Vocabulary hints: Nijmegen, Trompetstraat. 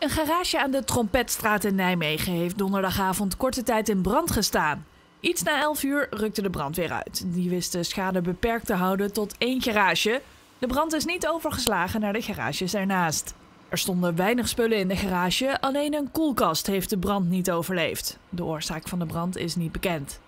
Een garage aan de Trompetstraat in Nijmegen heeft donderdagavond korte tijd in brand gestaan. Iets na 11 uur rukte de brandweer uit. Die wist de schade beperkt te houden tot 1 garage. De brand is niet overgeslagen naar de garages ernaast. Er stonden weinig spullen in de garage, alleen een koelkast heeft de brand niet overleefd. De oorzaak van de brand is niet bekend.